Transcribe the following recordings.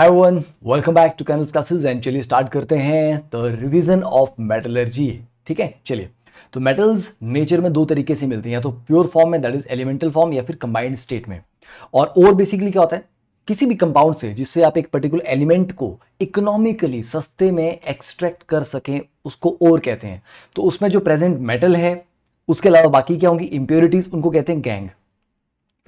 Everyone welcome back to Canvas classes and चलिए start करते हैं द रिवीजन ऑफ मेटलर्जी। ठीक है, चलिए। तो मेटल्स नेचर में दो तरीके से मिलते हैं, या तो प्योर फॉर्म में दैट इज एलिमेंटल फॉर्म या फिर कंबाइंड स्टेट में। और बेसिकली क्या होता है, किसी भी कंपाउंड से जिससे आप एक पर्टिकुलर एलिमेंट को इकोनॉमिकली सस्ते में एक्सट्रैक्ट कर सकें उसको और कहते हैं। तो उसमें जो प्रेजेंट मेटल है उसके अलावा बाकी क्या होंगी इंप्योरिटीज, उनको कहते हैं गैंग।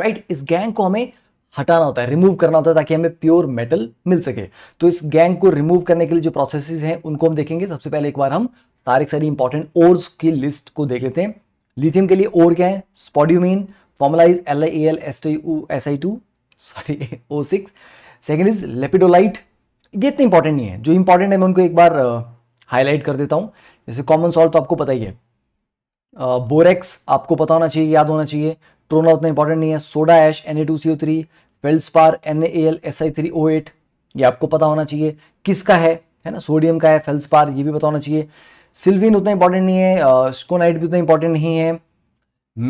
राइट, इस गैंग को हमें हटाना होता है, रिमूव करना होता है ताकि हमें प्योर मेटल मिल सके। तो इस गैंग को रिमूव करने के लिए जो प्रोसेसेस हैं उनको हम देखेंगे। सबसे पहले एक बार हम सारी इंपॉर्टेंट ओर्स की लिस्ट को देख लेते हैं। लिथियम के लिए ओर क्या है? Spodumene, formula is LiAlSiO6। Second is lepidolite. ये इतने इंपॉर्टेंट नहीं है, जो इंपॉर्टेंट है मैं उनको एक बार हाईलाइट कर देता हूँ। जैसे कॉमन सॉल्ट तो आपको पता ही है, बोरेक्स आपको पता होना चाहिए, याद होना चाहिए। ट्रोना उतना इंपॉर्टेंट नहीं है। सोडा ऐश Na2CO3, फेल्डस्पार NaAlSi3O8 ये आपको पता होना चाहिए। किसका है ना, सोडियम का है फेल्डस्पार, ये भी पता होना चाहिए। सिल्विन उतना इंपॉर्टेंट नहीं है, स्कोनाइट भी उतना इंपॉर्टेंट नहीं है।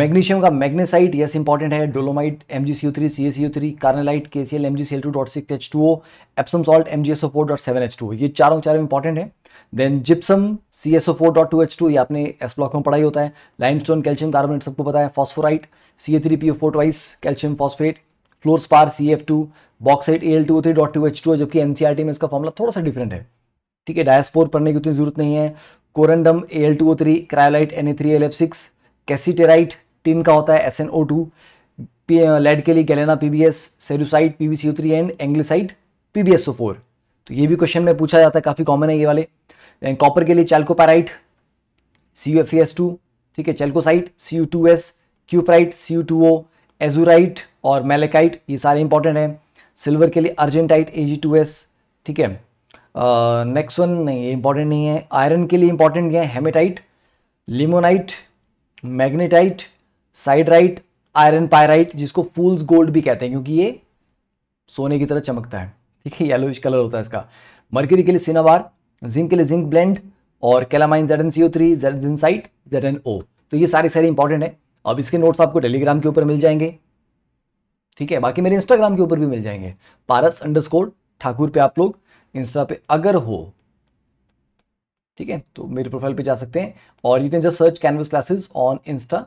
मैग्नीशियम का मैग्नेसाइट यस इंपॉर्टेंट है। Dolomite MgCO3 CaCO3, carnallite KCl MgCl2.6H2O, Epsom salt MgSO4.7H2O, ये चारों इंपॉर्टेंट है। देन जिप्सम CSO4.2H2 ये आपने एस ब्लॉक में पढ़ा ही होता है। लाइमस्टोन कैल्शियम कार्बोनेट सबको पता है। Phosphorite Ca3PO4 twice calcium phosphate, fluorspar CF2, bauxite Al2O3.2H2, जबकि NCERT में इसका फॉर्मूला थोड़ा सा डिफरेंट है। ठीक है, डायस्पोर पढ़ने की उतनी जरूरत नहीं है। Corundum Al2O3, cryolite Na3Al6, कैसीटेराइट tin का होता है SNO2, लेड के लिए galena PBS, cerussite PbCO3 and anglesite PbSO4। तो ये भी क्वेश्चन में पूछा जाता है, काफ़ी कॉमन है ये वाले। एंड कॉपर के लिए चाल्कोपाइराइट CuFeS2, ठीक है, चैल्कोसाइट Cu2S, क्यूपराइट Cu2O, एजुराइट और मेलेकाइट ये सारे इंपॉर्टेंट हैं। सिल्वर के लिए अर्जेंटाइट Ag2S, ठीक है। नेक्स्ट वन नहीं, इंपॉर्टेंट नहीं है। आयरन के लिए इंपॉर्टेंट क्या है? Hematite, limonite, magnetite, siderite, iron pyrite जिसको फूल्स गोल्ड भी कहते हैं क्योंकि ये सोने की तरह चमकता है। ठीक है, येलोइश कलर होता है इसका। मर्करी के लिए सिनाबार, जिंक के लिए जिंक ब्लेंड और कैलामाइन ZnCO3, जिनसाइट ZnO। तो ये सारे इंपॉर्टेंट है। अब इसके नोट्स आपको टेलीग्राम के ऊपर मिल जाएंगे, ठीक है, बाकी मेरे इंस्टाग्राम के ऊपर भी मिल जाएंगे। Paaras_Thakur पे आप लोग इंस्टा पे अगर हो, ठीक है, तो मेरे प्रोफाइल पे जा सकते हैं और you can just search Canvas classes on Insta,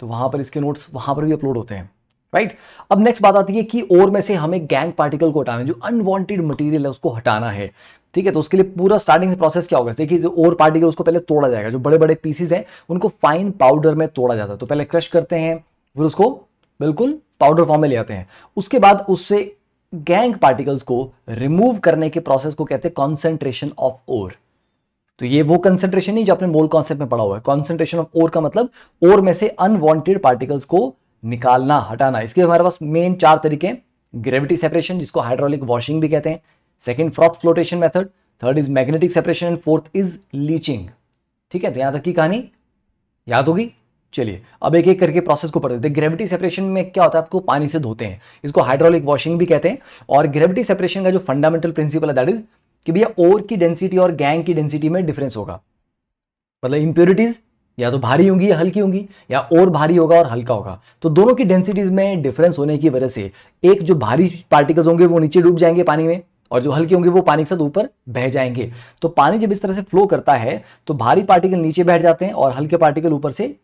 तो वहाँ पर इसके नोट्स वहाँ पर भी अपलोड होते हैं। राइट, अब नेक्स्ट बात आती है कि और में से हमें गैंग पार्टिकल को हटाना है, जो अनवांटेड मटेरियल है उसको हटाना है। ठीक है, तो उसके लिए पूरा स्टार्टिंग प्रोसेस क्या होगा? देखिए, जो और पार्टिकल उसको पहले तोड़ा जाएगा, जो बड़े बड़े पीसीज हैं उनको फाइन पाउडर में तोड़ा जाता है। तो पहले क्रश करते हैं, फिर उसको बिल्कुल पाउडर फॉर्म में ले आते हैं। उसके बाद उससे गैंग पार्टिकल्स को रिमूव करने के प्रोसेस को कहते हैं कॉन्सेंट्रेशन ऑफ ओर। तो ये वो कंसंट्रेशन नहीं जो आपने मोल कॉन्सेप्ट में पढ़ा हुआ है। कंसंट्रेशन ऑफ ओर का मतलब ओर में से अनवांटेड पार्टिकल्स को निकालना, हटाना। इसके हमारे पास मेन चार तरीके हैं: ग्रेविटी सेपरेशन जिसको हाइड्रोलिक वॉशिंग भी कहते हैं, second froth flotation method, third is magnetic separation and fourth is leaching. ठीक है, तो यहां तक की कहानी याद होगी। चलिए अब एक एक करके प्रोसेस को पढ़ देते हैं। ग्रेविटी सेपरेशन में क्या होता है? आपको पानी से धोते हैं, इसको हाइड्रोलिक वॉशिंग भी कहते हैं। और ग्रेविटी सेपरेशन का जो फंडामेंटल प्रिंसिपल है दैट इज कि भैया ओर की डेंसिटी और गैंग की डेंसिटी में डिफरेंस होगा। मतलब इंप्योरिटीज या तो भारी होंगी या हल्की होंगी, या ओर भारी होगा और हल्का होगा। तो दोनों की डेंसिटीज में डिफरेंस होने की वजह से एक जो भारी पार्टिकल्स होंगे वो नीचे डूब जाएंगे पानी में, और जो हल्के होंगे वो पानी के साथ ऊपर बह जाएंगे। तो पानी जब इस तरह से फ्लो करता है तो भारी पार्टिकल नीचे बैठ जाते हैं और हल्के पार्टिकल ऊपर से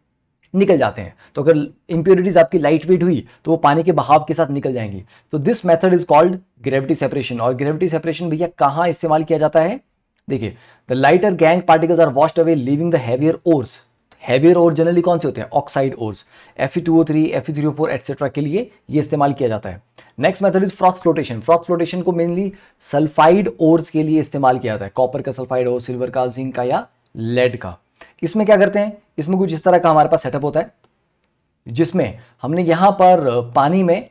निकल जाते हैं। तो अगर इंप्योरिटीज आपकी लाइट वेट हुई तो वो पानी के बहाव के साथ निकल जाएंगी। तो this method is called gravity separation. और ग्रेविटी सेपरेशन भैया कहाँ इस्तेमाल किया जाता है? देखिए, the lighter gangue particles are washed away leaving the heavier ores. Heavier ore generally कौन से होते हैं? Oxide ores. Fe2O3, Fe3O4 etcetera के लिए ये इस्तेमाल किया जाता है। Next method is froth flotation. Froth flotation को मेनली सल्फाइड ओर्स के लिए इस्तेमाल किया जाता है, कॉपर का सल्फाइड ओर, सिल्वर का, जिंक का या लेड का। इसमें क्या करते हैं? इसमें कुछ इस तरह का हमारे पास सेटअप होता है जिसमें हमने यहां पर पानी में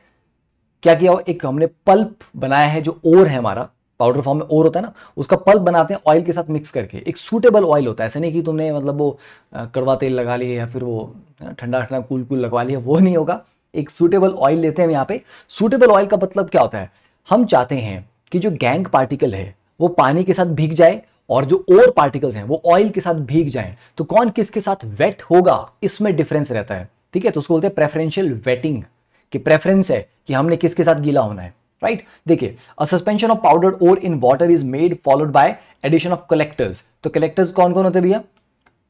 क्या किया, एक हमने पल्प बनाया है। जो ओर है हमारा, पाउडर फॉर्म में ओर होता है ना, उसका पल्प बनाते हैं ऑयल के साथ मिक्स करके। एक सूटेबल ऑयल होता है, ऐसे नहीं कि तुमने मतलब वो कड़वा तेल लगा लिया या फिर वो ठंडा कूल लगवा लिया, वो नहीं होगा। एक सूटेबल ऑयल लेते हैं हम। यहाँ पे सूटेबल ऑयल का मतलब क्या होता है? हम चाहते हैं कि जो गैंग पार्टिकल है वो पानी के साथ भीग जाए और जो और पार्टिकल्स हैं वो ऑयल के साथ भीग जाएं। तो कौन किसके साथ वेट होगा, इसमें डिफरेंस रहता है। ठीक है, तो उसको बोलते हैं प्रेफरेंशियल वेटिंग, कि प्रेफरेंस है कि हमने किसके साथ गीला होना है। राइट। देखिए, a suspension of powdered ore in water is made followed by addition of collectors. तो कलेक्टर्स कौन कौन होते हैं भैया?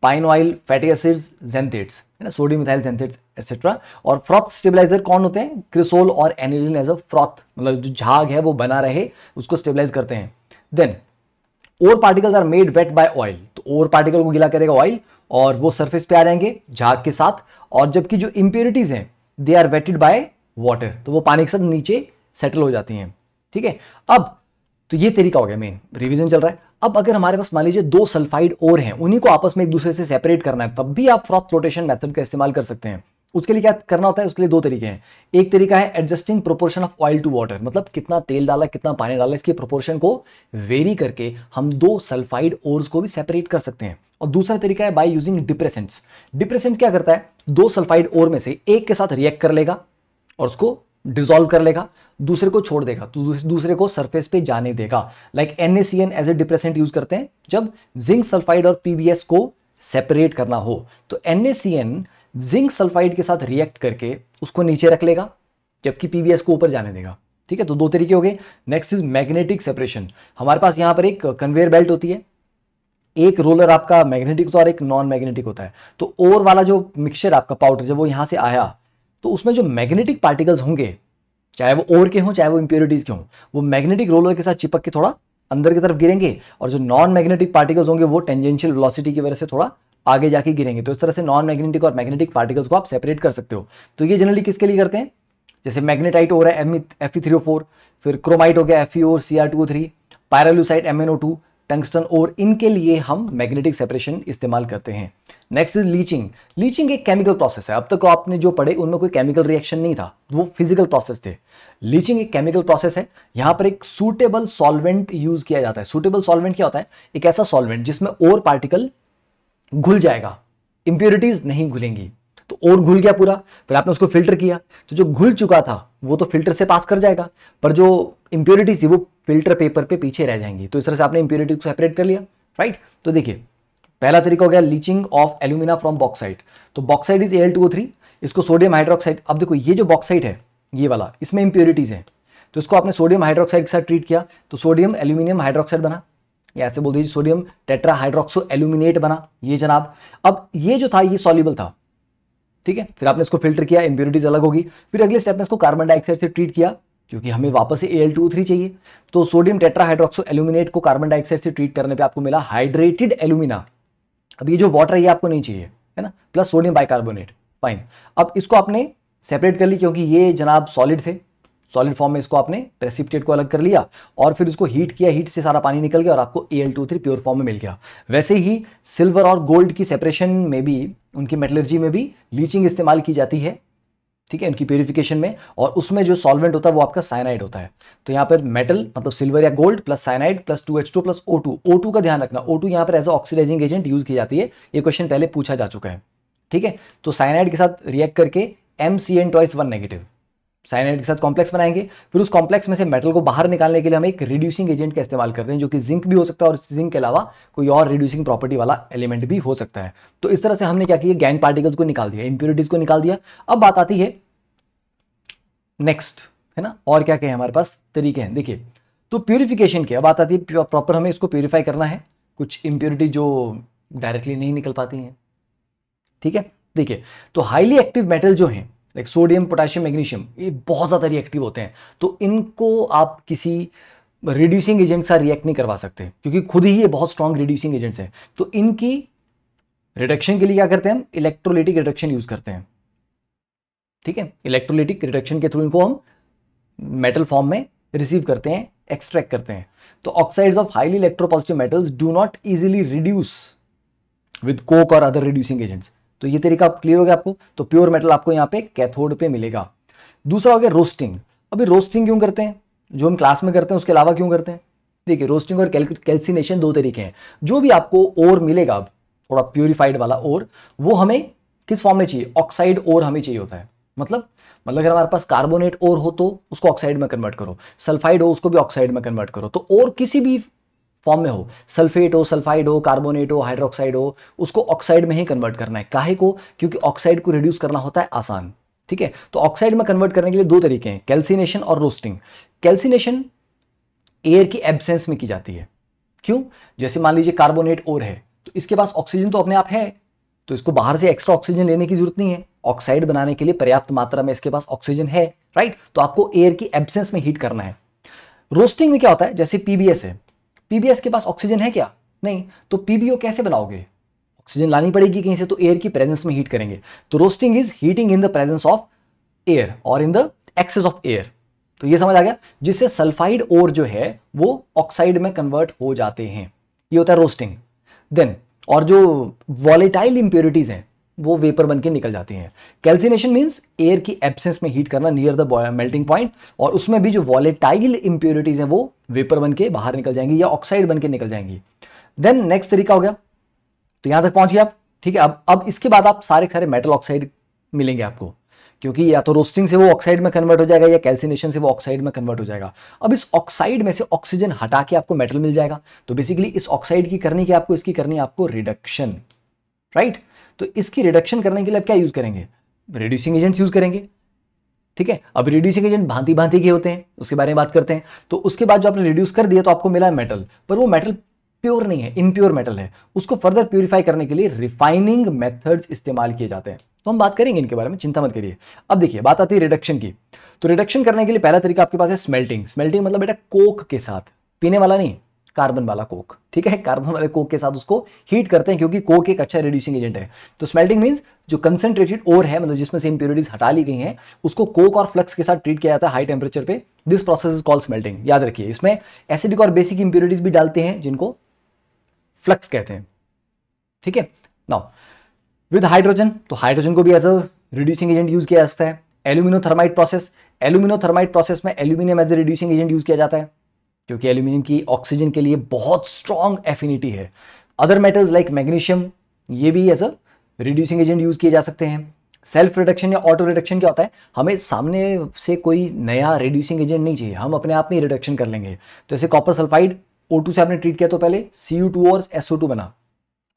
Pine oil, fatty acids, xanthates है ना, सोडियम मिथाइल जेंथेट्स एक्सेट्रा। और फ्रॉथ स्टेबलाइजर कौन होते हैं? क्रिसोल और एनिलिन एज अ फ्रॉथ, मतलब जो झाग है वो बना रहे उसको स्टेबलाइज करते हैं। Then ore particles are made wet by oil. तो ओर पार्टिकल को गीला करेगा ऑयल और वो सरफेस पे आ जाएंगे झाग के साथ। और जबकि जो इंप्योरिटीज हैं they are wetted by water, तो वो पानी के साथ नीचे सेटल हो जाती हैं। ठीक है, अब तो ये तरीका हो गया, मेन रिवीजन चल रहा है। अब अगर हमारे पास मान लीजिए दो सल्फाइड ओर हैं, उन्हीं को आपस में एक दूसरे से सेपरेट करना है, तब भी आप फ्रॉथ फ्लोटेशन मेथड का इस्तेमाल कर सकते हैं। उसके लिए क्या करना होता है? उसके लिए दो तरीके हैं। एक तरीका है adjusting proportion of oil to water, मतलब कितना तेल डाला कितना पानी डाला इसके प्रोपोर्शन को वेरी करके हम दो सल्फाइड ओर्स को भी सेपरेट कर सकते हैं। और दूसरा तरीका है बाय यूजिंग डिप्रेसेंट्स। डिप्रेसेंट्स क्या करता है? दो सल्फाइड ओर में से एक के साथ रिएक्ट कर लेगा और उसको डिसॉल्व कर लेगा, दूसरे को छोड़ देगा, तो दूसरे को सरफेस पे जाने देगा। Like NaCN as a depressant use करते हैं जब जिंक सल्फाइड और PbS को सेपरेट करना हो, तो NaCN जिंक सल्फाइड के साथ रिएक्ट करके उसको नीचे रख लेगा जबकि PbS को ऊपर जाने देगा। ठीक है, तो दो तरीके हो गए। Next is magnetic separation. हमारे पास यहाँ पर एक कन्वेयर बेल्ट होती है, एक रोलर आपका मैग्नेटिक होता है और एक नॉन मैग्नेटिक होता है। तो ओर वाला जो मिक्सचर आपका पाउडर जब वो यहाँ से आया तो उसमें जो मैग्नेटिक पार्टिकल्स होंगे, चाहे वो ओर के हों चाहे वो इंप्योरिटीज के हों, वो मैग्नेटिक रोलर के साथ चिपक के थोड़ा अंदर की तरफ गिरेंगे, और जो नॉन मैग्नेटिक पार्टिकल्स होंगे वो टेंजेंशियल वेलोसिटी की वजह से थोड़ा आगे जाके गिरेंगे। तो इस तरह से नॉन मैग्नेटिक और मैग्नेटिक पार्टिकल्स को आप सेपरेट कर सकते हो। तो ये जनरली किसके लिए करते हैं? जैसे मैग्नेटाइट हो रहा है Fe3O4, फिर क्रोमाइट हो गया FeO Cr2O3, pyrolusite MnO2, tungsten और इनके लिए हम मैग्नेटिक सेपरेशन इस्तेमाल करते हैं। Next is leaching. लीचिंग एक केमिकल प्रोसेस है। अब तक आपने जो पढ़े उनमें कोई केमिकल रिएक्शन नहीं था, वो फिजिकल प्रोसेस थे। लीचिंग एक केमिकल प्रोसेस है। यहाँ पर एक सूटेबल सॉल्वेंट यूज किया जाता है। सूटेबल सॉल्वेंट क्या होता है? एक ऐसा सॉल्वेंट जिसमें और पार्टिकल घुल जाएगा, इंप्योरिटीज नहीं घुलेंगी। तो और घुल गया पूरा, फिर आपने उसको फिल्टर किया, तो जो घुल चुका था वो तो फिल्टर से पास कर जाएगा, पर जो इंप्योरिटीज थी वो फिल्टर पेपर पे पीछे रह जाएंगी। तो इस तरह से आपने इंप्योरिटी को सेपरेट कर लिया, राइट। तो देखिए, पहला तरीका हो गया leaching of alumina from bauxite. तो बॉक्साइट इज Al2O3, इसको सोडियम हाइड्रोक्साइड। अब देखो ये जो बॉक्साइट है ये वाला, इसमें इंप्योरिटीज हैं, तो इसको आपने सोडियम हाइड्रोक्साइड के साथ ट्रीट किया तो सोडियम एल्यूमिनियम हाइड्रोक्साइड बना, या ऐसे बोल दीजिए सोडियम टेट्रा हाइड्रोक्सो एल्यूमिनेट बना ये जनाब। अब ये जो था ये सॉल्यूबल था, ठीक है। फिर आपने इसको फिल्टर किया, इंप्योरिटीज अलग होगी। फिर अगले स्टेप में इसको कार्बन डाइऑक्साइड से ट्रीट किया क्योंकि हमें वापस से Al2O3 चाहिए, तो सोडियम टेट्राहाइड्रोक्सो एल्यूमिनेट को कार्बन डाइऑक्साइड से ट्रीट करने पे आपको मिला हाइड्रेटेड एल्यूमिना। अब ये जो वाटर है ये आपको नहीं चाहिए है ना, प्लस सोडियम बाइकार्बोनेट, फाइन। अब इसको आपने सेपरेट कर ली क्योंकि ये जनाब सॉलिड थे, सॉलिड फॉर्म में इसको आपने प्रेसिपिटेट को अलग कर लिया और फिर इसको हीट किया, हीट से सारा पानी निकल गया और आपको Al2O3 प्योर फॉर्म में मिल गया। वैसे ही सिल्वर और गोल्ड की सेपरेशन में भी, उनकी मेटलर्जी में भी लीचिंग इस्तेमाल की जाती है, ठीक है, उनकी प्योरिफिकेशन में। और उसमें जो सॉल्वेंट होता है वो आपका साइनाइड होता है। तो यहाँ पर मेटल मतलब सिल्वर या gold plus cyanide plus 2H2 plus O2। O2 का ध्यान रखना, O2 यहाँ पर एज ऑक्सीडाइजिंग एजेंट यूज की जाती है, ये क्वेश्चन पहले पूछा जा चुका है, ठीक है। तो साइनाइड के साथ रिएक्ट करके MCN2 1 नेगेटिव साइनाइड के साथ कॉम्प्लेक्स बनाएंगे, फिर उस कॉम्प्लेक्स में से मेटल को बाहर निकालने के लिए हम एक रिड्यूसिंग एजेंट का इस्तेमाल करते हैं जो कि जिंक भी हो सकता है और जिंक के अलावा कोई और रिड्यूसिंग प्रॉपर्टी वाला एलिमेंट भी हो सकता है। तो इस तरह से हमने क्या किया, गैंग पार्टिकल्स को निकाल दिया, इंप्योरिटीज को निकाल दिया। अब बात आती है नेक्स्ट है ना, और क्या क्या है हमारे पास तरीके हैं। देखिए तो प्योरिफिकेशन की अब बात आती है, प्रॉपर हमें इसको प्योरीफाई करना है, कुछ इंप्योरिटी जो डायरेक्टली नहीं निकल पाती हैं, ठीक है। देखिए तो हाईली एक्टिव मेटल जो हैं लाइक सोडियम पोटेशियम मैग्नीशियम ये बहुत ज़्यादा रिएक्टिव होते हैं, तो इनको आप किसी रिड्यूसिंग एजेंट से रिएक्ट नहीं करवा सकते क्योंकि खुद ही ये बहुत स्ट्रॉन्ग रिड्यूसिंग एजेंट्स हैं। तो इनकी रिडक्शन के लिए क्या करते हैं हम, इलेक्ट्रोलिटिक रिडक्शन यूज़ करते हैं, ठीक है। इलेक्ट्रोलिटिक रिडक्शन के थ्रू इनको हम मेटल फॉर्म में रिसीव करते हैं, एक्सट्रैक्ट करते हैं। तो oxides of highly electropositive metals do not easily reduce with coke और अदर रिड्यूसिंग एजेंट्स। तो ये तरीका क्लियर हो गया आपको। तो प्योर मेटल आपको यहाँ पे कैथोड पे मिलेगा। दूसरा हो गया रोस्टिंग। अभी रोस्टिंग क्यों करते हैं, जो हम क्लास में करते हैं उसके अलावा क्यों करते हैं? देखिए रोस्टिंग और कैल्सिनेशन दो तरीके हैं। जो भी आपको ओर मिलेगा अब थोड़ा प्योरीफाइड वाला ओर, वो हमें किस फॉर्म में चाहिए? ऑक्साइड ओर हमें चाहिए होता है। मतलब अगर हमारे पास कार्बोनेट ओर हो तो उसको ऑक्साइड में कन्वर्ट करो, सल्फाइड हो उसको भी ऑक्साइड में कन्वर्ट करो। तो ओर किसी भी फॉर्म में हो, सल्फेट हो सल्फाइड हो कार्बोनेट हो हाइड्रोक्साइड हो, उसको ऑक्साइड में ही कन्वर्ट करना है। काहे को? क्योंकि ऑक्साइड को रिड्यूस करना होता है आसान, ठीक है। तो ऑक्साइड में कन्वर्ट करने के लिए दो तरीके हैं, कैल्सिनेशन और रोस्टिंग। कैल्सिनेशन एयर की एब्सेंस में की जाती है। क्यों? जैसे मान लीजिए कार्बोनेट ओर है तो इसके पास ऑक्सीजन तो अपने आप है, तो इसको बाहर से एक्स्ट्रा ऑक्सीजन लेने की जरूरत नहीं है। ऑक्साइड बनाने के लिए पर्याप्त मात्रा में इसके पास ऑक्सीजन है, राइट। तो आपको एयर की एब्सेंस में हीट करना है। रोस्टिंग में क्या होता है, जैसे पीबीएस है, पीबीएस के पास ऑक्सीजन है क्या? नहीं। तो पीबीओ कैसे बनाओगे? ऑक्सीजन लानी पड़ेगी कहीं से, तो एयर की प्रेजेंस में हीट करेंगे। तो roasting is heating in the presence of air और in the excess of air. तो ये समझ आ गया, जिससे सल्फाइड ओर जो है वो ऑक्साइड में कन्वर्ट हो जाते हैं। ये होता है रोस्टिंग। देन और जो वॉलेटाइल इंप्योरिटीज हैं वो वेपर बन के निकल जाती हैं। कैल्सिनेशन मीन्स एयर की एब्सेंस में हीट करना नियर द मेल्टिंग पॉइंट, और उसमें भी जो वॉलेटाइल इंप्योरिटीज हैं वो वेपर बन के बाहर निकल जाएंगी या ऑक्साइड बन के निकल जाएंगी। देन नेक्स्ट तरीका हो गया, तो यहां तक पहुंच गए आप, ठीक है। अब इसके बाद आप सारे मेटल ऑक्साइड मिलेंगे आपको, क्योंकि या तो रोस्टिंग से वो ऑक्साइड में कन्वर्ट हो जाएगा या कैल्सिनेशन से वो ऑक्साइड में कन्वर्ट हो जाएगा। अब इस ऑक्साइड में से ऑक्सीजन हटा के आपको मेटल मिल जाएगा। तो बेसिकली इस ऑक्साइड की करनी क्या, आपको इसकी करनी है आपको रिडक्शन, राइट। तो इसकी रिडक्शन करने के लिए आप क्या यूज करेंगे? रिड्यूसिंग एजेंट्स यूज करेंगे, ठीक है। अब रिड्यूसिंग एजेंट भांति भांति के होते हैं, उसके बारे में बात करते हैं। तो उसके बाद जो आपने रिड्यूस कर दिया तो आपको मिला मेटल, पर वो मेटल प्योर नहीं है, इम्प्योर मेटल है। उसको फर्दर प्योरीफाई करने के लिए रिफाइनिंग मेथड्स इस्तेमाल किए जाते हैं। तो हम बात करेंगे इनके बारे में, चिंता मत करिए। अब देखिए बात आती है रिडक्शन की। तो रिडक्शन करने के लिए पहला तरीका आपके पास है स्मेल्टिंग। स्मेल्टिंग मतलब बेटा कोक के साथ, पीने वाला नहीं, कार्बन वाला कोक, ठीक है। कार्बन वाले कोक के साथ उसको हीट करते हैं, क्योंकि कोक एक अच्छा रिड्यूसिंग एजेंट है। तो स्मेल्टिंग मीन्स जो कंसनट्रेटेड ओर है, मतलब जिसमें से इंप्योरिटीज हटा ली गई हैं, उसको कोक और फ्लक्स के साथ ट्रीट किया जाता है हाई टेम्परेचर पे। This process is called smelting. याद रखिए इसमें एसिडिक और बेसिक इंप्योरिटीज भी डालते हैं, जिनको फ्लक्स कहते हैं, ठीक है। नाउ विद हाइड्रोजन, तो हाइड्रोजन को भी as a reducing agent use किया जा सकता है। एल्यूमिनोथर्माइट प्रोसेस, एल्यूमिनोथर्माइट प्रोसेस में aluminium as a reducing agent use किया जाता है, क्योंकि एल्यूमिनियम की ऑक्सीजन के लिए बहुत स्ट्रांग एफिनिटी है। अदर मेटल्स लाइक मैग्नीशियम, ये भी as a reducing agent use किए जा सकते हैं। सेल्फ रिडक्शन या ऑटो रिडक्शन क्या होता है, हमें सामने से कोई नया रिड्यूसिंग एजेंट नहीं चाहिए, हम अपने आप में रिडक्शन कर लेंगे। तो जैसे कॉपर सल्फाइड O2 से आपने ट्रीट किया तो पहले Cu2 और SO2 बना।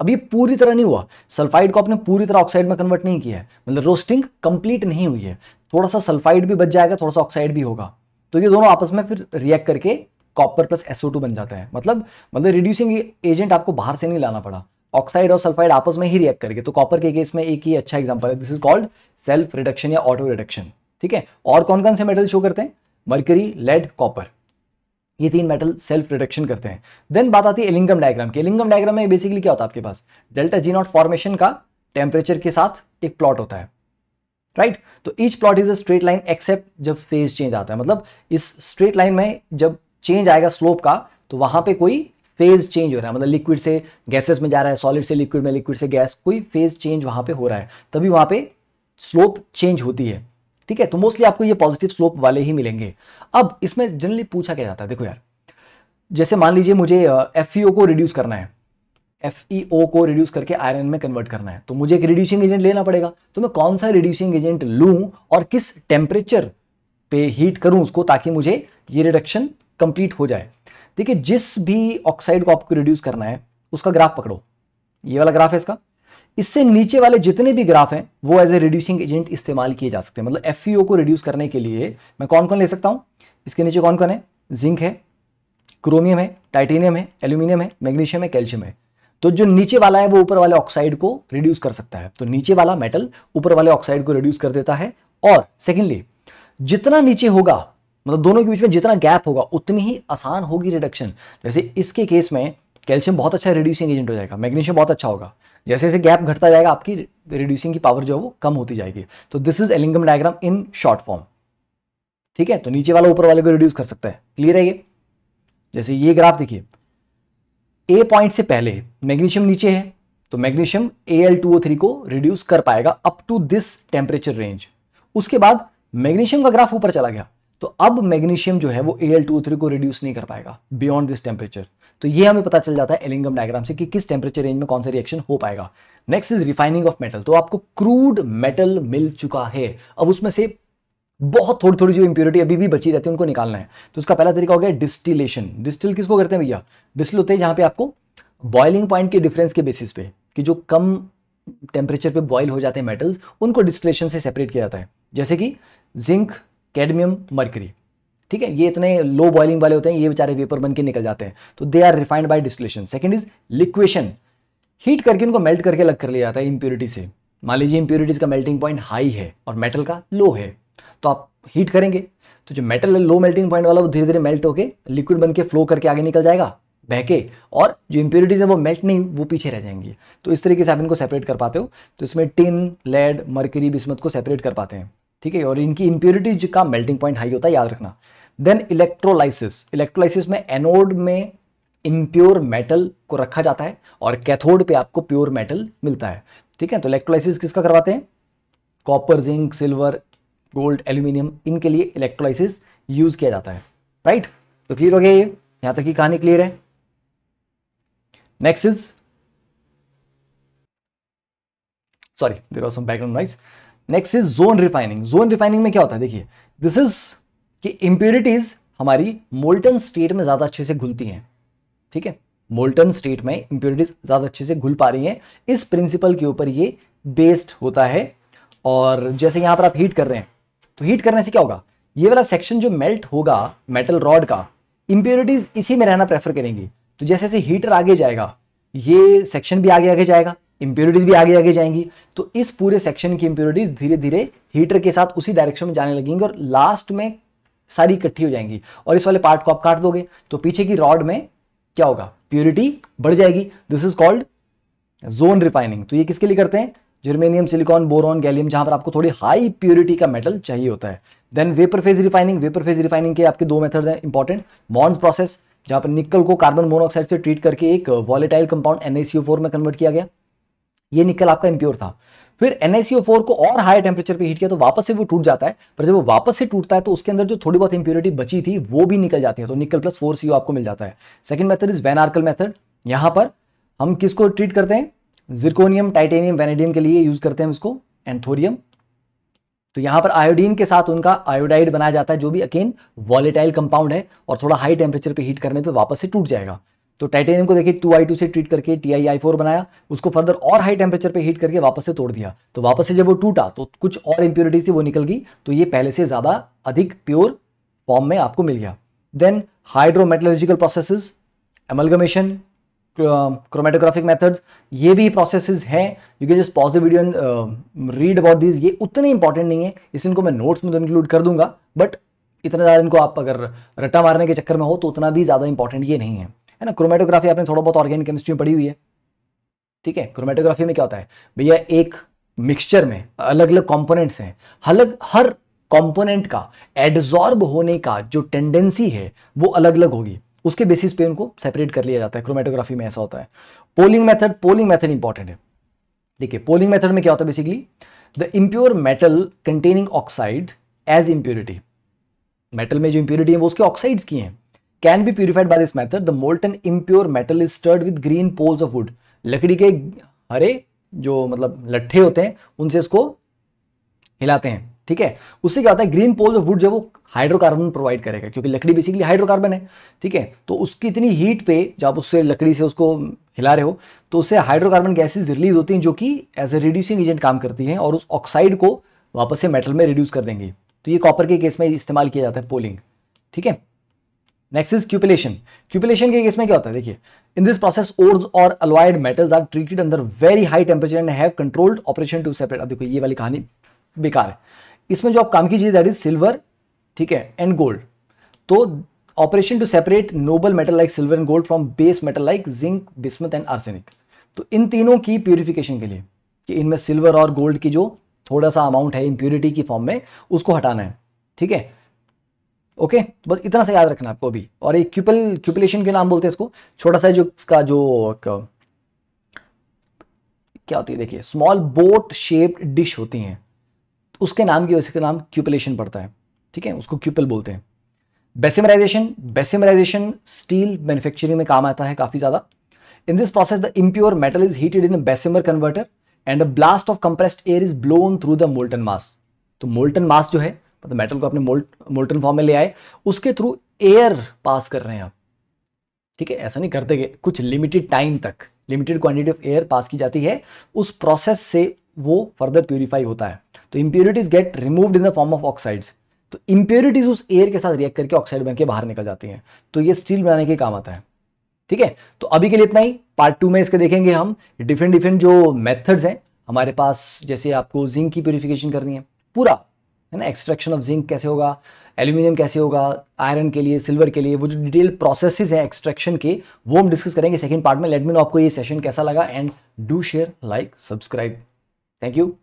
अब ये पूरी तरह नहीं हुआ, सल्फाइड को आपने पूरी तरह ऑक्साइड में कन्वर्ट नहीं किया है, मतलब रोस्टिंग कंप्लीट नहीं हुई है। थोड़ा सा सल्फाइड भी बच जाएगा, थोड़ा सा ऑक्साइड भी होगा, तो ये दोनों आपस में फिर रिएक्ट करके कॉपर प्लस SO2 बन जाता है। मतलब रिड्यूसिंग एजेंट आपको बाहर से नहीं लाना पड़ा, ऑक्साइड और सल्फाइड आपस में ही रिएक्ट करके। तो कॉपर के केस में एक ही अच्छा एग्जाम्पल है, this is called self reduction या ऑटो रिडक्शन, ठीक है। और कौन कौन से मेटल शो करते हैं, मर्करी, लेड, कॉपर, ये तीन मेटल सेल्फ रिडक्शन करते हैं। देन बात आती है एलिंगम डायग्राम की। एलिंगम डायग्राम में बेसिकली क्या होता है, आपके पास डेल्टा जी नॉट फॉर्मेशन का टेम्परेचर के साथ एक प्लॉट होता है, राइट। तो each plot is a straight line except जब फेज चेंज आता है, मतलब इस स्ट्रेट लाइन में जब चेंज आएगा स्लोप का तो वहां पे कोई फेज चेंज हो रहा है, मतलब लिक्विड से गैसेस में जा रहा है, सॉलिड से लिक्विड में, लिक्विड से गैस, कोई फेज चेंज वहां पे हो रहा है, तभी वहां पे स्लोप चेंज होती है, ठीक है। तो मोस्टली आपको ये पॉजिटिव स्लोप वाले ही मिलेंगे। अब इसमें जनरली पूछा क्या जाता है, देखो यार, जैसे मान लीजिए मुझे FeO को रिड्यूस करना है, FeO को रिड्यूस करके आयरन में कन्वर्ट करना है, तो मुझे एक रिड्यूसिंग एजेंट लेना पड़ेगा। तो मैं कौन सा रिड्यूसिंग एजेंट लूं और किस टेम्परेचर पे हीट करूं उसको, ताकि मुझे ये रिडक्शन कंप्लीट हो जाए। देखिए जिस भी ऑक्साइड को आपको रिड्यूस करना है उसका ग्राफ पकड़ो, ये वाला ग्राफ है इसका, इससे नीचे वाले जितने भी ग्राफ हैं वो एज ए रिड्यूसिंग एजेंट इस्तेमाल किए जा सकते हैं। मतलब FeO को रिड्यूस करने के लिए मैं कौन कौन ले सकता हूँ, इसके नीचे कौन कौन है, जिंक है, क्रोमियम है, टाइटेनियम है, एल्यूमिनियम है, मैग्नीशियम है, कैल्शियम है। तो जो नीचे वाला है वो ऊपर वाले ऑक्साइड को रिड्यूस कर सकता है, तो नीचे वाला मेटल ऊपर वाले ऑक्साइड को रिड्यूस कर देता है। और सेकेंडली जितना नीचे होगा, मतलब दोनों के बीच में जितना गैप होगा उतनी ही आसान होगी रिडक्शन। जैसे इसके केस में कैल्शियम बहुत अच्छा रिड्यूसिंग एजेंट हो जाएगा, मैग्नीशियम बहुत अच्छा होगा। जैसे जैसे गैप घटता जाएगा आपकी रिड्यूसिंग की पावर जो है वो कम होती जाएगी। तो this is Ellingham diagram in short form, ठीक है। तो नीचे वाला ऊपर वाले को रिड्यूस कर सकता है, क्लियर है ये। जैसे ये ग्राफ देखिए, ए पॉइंट से पहले मैग्नीशियम नीचे है, तो मैग्नीशियम Al2O3 को रिड्यूस कर पाएगा up to this temperature range. उसके बाद मैग्नीशियम का ग्राफ ऊपर चला गया, तो अब मैग्नीशियम जो है वो Al2O3 को रिड्यूस नहीं कर पाएगा बियॉन्ड दिस टेम्परेचर। तो ये हमें पता चल जाता है एलिंगम डायग्राम से कि किस टेम्परेचर रेंज में कौन सा रिएक्शन हो पाएगा। Next is refining of metal. तो आपको क्रूड मेटल मिल चुका है, अब उसमें से बहुत थोड़ी थोड़ी जो इंप्योरिटी अभी भी बची रहती है उनको निकालना है। तो उसका पहला तरीका हो गया डिस्टिलेशन। डिस्टिल किसको करते हैं भैया, डिस्टिल होते हैं जहां पे आपको बॉइलिंग पॉइंट के डिफरेंस के बेसिस पे, कि जो कम टेम्परेचर पे बॉयल हो जाते हैं मेटल्स उनको डिस्टिलेशन से सेपरेट किया जाता है। जैसे कि जिंक, कैडमियम, मरकरी, ठीक है। ये इतने लो बॉइलिंग वाले होते हैं, ये बेचारे वेपर बन के निकल जाते हैं, तो they are refined by distillation. Second is liquation, heat करके उनको मेल्ट करके अलग कर लिया जाता है इंप्योरिटी से। मान लीजिए इंप्योरिटीज का मेल्टिंग पॉइंट हाई है और मेटल का लो है, तो आप हीट करेंगे तो जो मेटल है लो मेल्टिंग पॉइंट वाला वो धीरे धीरे मेल्ट होकर लिक्विड बन के फ्लो करके आगे निकल जाएगा बहके, और जो इंप्योरिटीज है वो मेल्ट नहीं, वो पीछे रह जाएंगी। तो इस तरीके से आप इनको सेपरेट कर पाते हो। तो इसमें टिन, लेड, मरकरी, बिस्मत को सेपरेट कर पाते हैं, ठीक है। और इनकी इंप्योरिटीज का मेल्टिंग पॉइंट हाई होता है, याद रखना। देन इलेक्ट्रोलाइसिस, इलेक्ट्रोलाइसिस में एनोड में इम्प्योर मेटल को रखा जाता है और कैथोड पे आपको प्योर मेटल मिलता है, ठीक है। तो इलेक्ट्रोलाइसिस किसका करवाते हैं? Copper, zinc, silver, gold, aluminium, इनके लिए इलेक्ट्रोलाइसिस यूज किया जाता है, राइट। तो क्लियर हो गया, ये यहां तक की कहानी क्लियर है। Next is, sorry there was some background noise. Next is zone refining. Zone refining में क्या होता है, देखिए दिस इज कि इंप्योरिटीज हमारी मोल्टन स्टेट में ज्यादा अच्छे से घुलती हैं, ठीक है। मोल्टन स्टेट में इंप्योरिटीज ज्यादा अच्छे से घुल पा रही हैं, इस प्रिंसिपल के ऊपर ये बेस्ड होता है। और जैसे यहां पर आप हीट कर रहे हैं, तो हीट करने से क्या होगा, ये वाला सेक्शन जो मेल्ट होगा मेटल रॉड का, इंप्योरिटीज इसी में रहना प्रेफर करेंगी। तो जैसे जैसे हीटर आगे जाएगा, ये सेक्शन भी आगे जाएगा, इंप्योरिटीज भी आगे जाएंगी, तो इस पूरे सेक्शन की इंप्योरिटीज धीरे धीरे हीटर के साथ उसी डायरेक्शन में जाने लगेंगी और लास्ट में सारी इकट्ठी हो जाएंगी। और इस वाले पार्ट को आप काट दोगे तो पीछे की रॉड में क्या होगा, प्योरिटी बढ़ जाएगी। This is called zone refining. तो ये किसके लिए करते हैं? जर्मेनियम, सिलिकॉन, बोरॉन, गैलियम, जहां पर आपको थोड़ी हाई प्योरिटी का मेटल चाहिए होता है। Then vapour phase refining, vapour phase refining के आपके दो मेथड हैं इंपॉर्टेंट। मॉन्स प्रोसेस, जहां पर निकल को कार्बन मोनोऑक्साइड से ट्रीट करके एक वॉलेटाइल कंपाउंड NaCO4 में कन्वर्ट किया गया। ये निकल आपका इंप्योर था, फिर NaCO4 को और हाई टेम्परेचर पे हीट किया तो वापस से वो टूट जाता है। पर जब वो वापस से टूटता है तो उसके अंदर जो थोड़ी बहुत इंप्योरिटी बची थी वो भी निकल जाती है, तो निकल प्लस 4CO आपको मिल जाता है। Second method is van Arkel method. यहां पर हम किसको ट्रीट करते हैं? जिरकोनियम, टाइटेनियम, वेनेडियम के लिए यूज करते हैं इसको, एंड थोरियम। तो यहां पर आयोडीन के साथ उनका आयोडाइड बनाया जाता है, जो भी अगेन वॉलेटाइल कंपाउंड है और थोड़ा हाई टेम्परेचर पे हीट करने पे वापस से टूट जाएगा। तो टाइटेनियम को देखिए 2I2 से ट्रीट करके Ti-I4 बनाया, उसको फर्दर और हाई टेम्परेचर पे हीट करके वापस से तोड़ दिया। तो वापस से जब वो टूटा तो कुछ और इंप्योरिटीज थी, वो निकल गई, तो ये पहले से ज्यादा अधिक प्योर फॉर्म में आपको मिल गया। Then hydrometallurgical processes, amalgamation, chromatographic methods, ये भी प्रोसेसेस हैं। You can just pause the video and read about this. ये उतने इंपॉर्टेंट नहीं है, इस इनको मैं नोट्स में तो इंक्लूड कर दूंगा, बट इतना ज़्यादा इनको आप अगर रट्टा मारने के चक्कर में हो तो उतना भी ज़्यादा इंपॉर्टेंट ये नहीं है, है ना। क्रोमेटोग्राफी आपने थोड़ा बहुत ऑर्गेनिक केमिस्ट्री में पढ़ी हुई है, ठीक है। क्रोमेटोग्राफी में क्या होता है भैया, एक मिक्सचर में अलग अलग कॉम्पोनेंट्स हैं, अलग हर कॉम्पोनेंट का एडजॉर्ब होने का जो टेंडेंसी है वो अलग अलग होगी, उसके बेसिस पे उनको सेपरेट कर लिया जाता है। क्रोमेटोग्राफी में ऐसा होता है। Poling method, poling method important है। देखिए पोलिंग मेथड में क्या होता है, basically the impure metal containing oxide as impurity, metal में जो इंप्योरिटी है वो उसके ऑक्साइड्स की हैं, can be purified by this method. The molten impure metal is stirred with green poles of wood, लकड़ी के हरे जो मतलब लट्ठे होते हैं उनसे इसको हिलाते हैं, ठीक है। उससे क्या होता है, ग्रीन पोल्स ऑफ वुड जो वो हाइड्रोकार्बन प्रोवाइड करेगा, क्योंकि लकड़ी बेसिकली हाइड्रोकार्बन है, ठीक है। तो उसकी इतनी हीट पे जब आप उससे लकड़ी से उसको हिला रहे हो तो उससे हाइड्रोकार्बन गैसेस रिलीज होती हैं जो कि एज ए रिड्यूसिंग एजेंट काम करती हैं और उस ऑक्साइड को वापस से मेटल में रिड्यूस कर देंगी। तो ये कॉपर के केस में इस्तेमाल किया जाता है पोलिंग, ठीक है। Next is क्यूपिलेशन। क्यूपिलेशन के केस में क्या होता है, देखिए इन दिस प्रोसेस ओर्स और alloyed metals are treated under very high temperature and have controlled operation to separate. अब देखो ये वाली कहानी बेकार है, इसमें जो आप काम की चीज दैट इज सिल्वर, ठीक है, एंड गोल्ड। तो operation to separate noble metal like silver and gold from base metal like zinc, bismuth and arsenic. तो इन तीनों की प्यूरिफिकेशन के लिए कि इनमें सिल्वर और गोल्ड की जो थोड़ा सा अमाउंट है इंप्योरिटी की फॉर्म में उसको हटाना है, ठीक है, ओके। तो बस इतना सा याद रखना आपको अभी। और एक क्यूपिलेशन के नाम बोलते हैं इसको, छोटा सा जो इसका जो क्या होती है, देखिए स्मॉल बोट शेप्ड डिश होती हैं, उसके नाम की वजह से नाम क्यूपिलेशन पड़ता है, ठीक है, उसको क्यूपल बोलते हैं। बेसिमराइजेशन, बेसिमराइजेशन स्टील मैन्युफैक्चरिंग में काम आता है काफी ज्यादा। In this process the impure metal is heated in a Bessemer converter and a blast of compressed air is blown through the molten mass. तो मोल्टन मास जो है मतलब मेटल को अपने मोल्टन फॉर्म में ले आए, उसके थ्रू एयर पास कर रहे हैं आप, ठीक है। ऐसा नहीं करते कि कुछ लिमिटेड टाइम तक limited quantity of air pass की जाती है, उस प्रोसेस से वो फर्दर प्यूरिफाई होता है। तो impurities get removed in the form of oxides. तो इंप्योरिटीज उस एयर के साथ रिएक्ट करके ऑक्साइड बनके बाहर निकल जाती हैं। तो ये स्टील बनाने के काम आता है। ठीक है, तो अभी के लिए इतना ही। पार्ट टू में इसके देखेंगे हम डिफरेंट डिफरेंट जो मेथड्स हैं हमारे पास, जैसे आपको जिंक की प्योरीफिकेशन करनी है पूरा, है ना, एक्सट्रैक्शन ऑफ जिंक कैसे होगा, एल्यूमिनियम कैसे होगा, आयरन के लिए, सिल्वर के लिए, वो जो डिटेल प्रोसेसेस हैं एक्सट्रैक्शन के, वो हम डिस्कस करेंगे सेकंड पार्ट में। लेट मी नो आपको ये सेशन कैसा लगा, and do share, like, subscribe. Thank you.